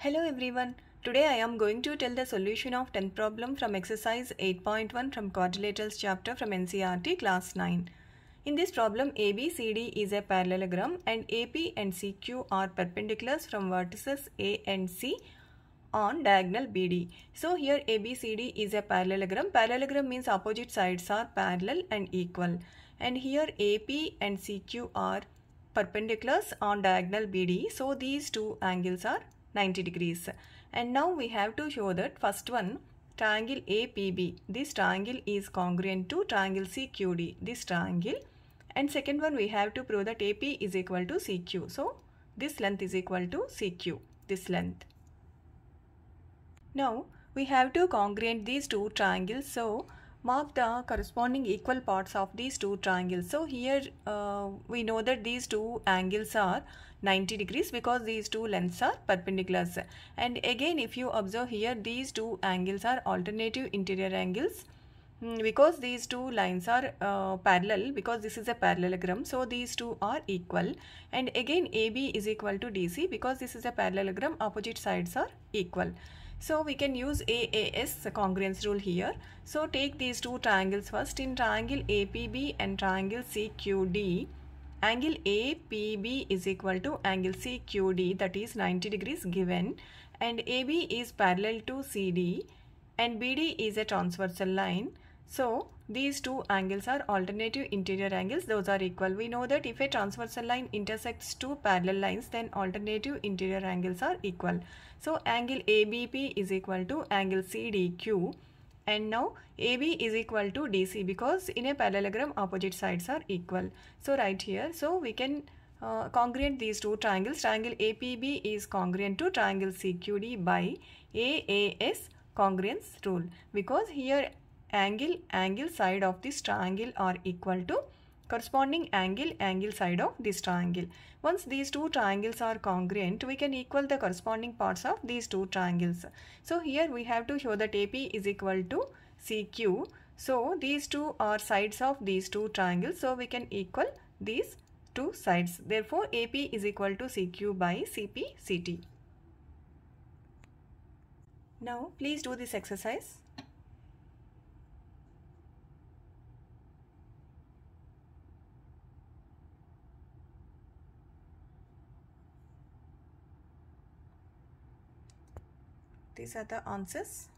Hello everyone, today I am going to tell the solution of 10th problem from exercise 8.1 from quadrilaterals chapter from NCRT class 9. In this problem ABCD is a parallelogram and AP and CQ are perpendiculars from vertices A and C on diagonal BD. So here ABCD is a parallelogram. Parallelogram means opposite sides are parallel and equal, and here AP and CQ are perpendiculars on diagonal BD. So these two angles are 90 degrees, and now we have to show that first one triangle APB, this triangle is congruent to triangle CQD, this triangle, and second one we have to prove that AP is equal to CQ. So this length is equal to CQ, this length. Now we have to congruent these two triangles, so mark the corresponding equal parts of these two triangles. So here we know that these two angles are 90 degrees because these two lengths are perpendiculars, and again if you observe here these two angles are alternative interior angles because these two lines are parallel, because this is a parallelogram, so these two are equal, and again AB is equal to DC because this is a parallelogram, opposite sides are equal. So we can use AAS congruence rule here. So take these two triangles first. In triangle APB and triangle CQD, angle APB is equal to angle CQD, that is 90 degrees given, and AB is parallel to CD and BD is a transversal line. So these two angles are alternative interior angles, those are equal. We know that if a transversal line intersects two parallel lines, then alternative interior angles are equal. So angle ABP is equal to angle CDQ, and now AB is equal to DC because in a parallelogram opposite sides are equal. So right here, so we can congruent these two triangles. Triangle APB is congruent to triangle CQD by AAS congruence rule, because here angle side of this triangle are equal to corresponding angle side of this triangle. Once these two triangles are congruent, we can equal the corresponding parts of these two triangles. So here we have to show that AP is equal to CQ. So these two are sides of these two triangles, so we can equal these two sides. Therefore AP is equal to CQ by CPCT. Now please do this exercise. These are the answers.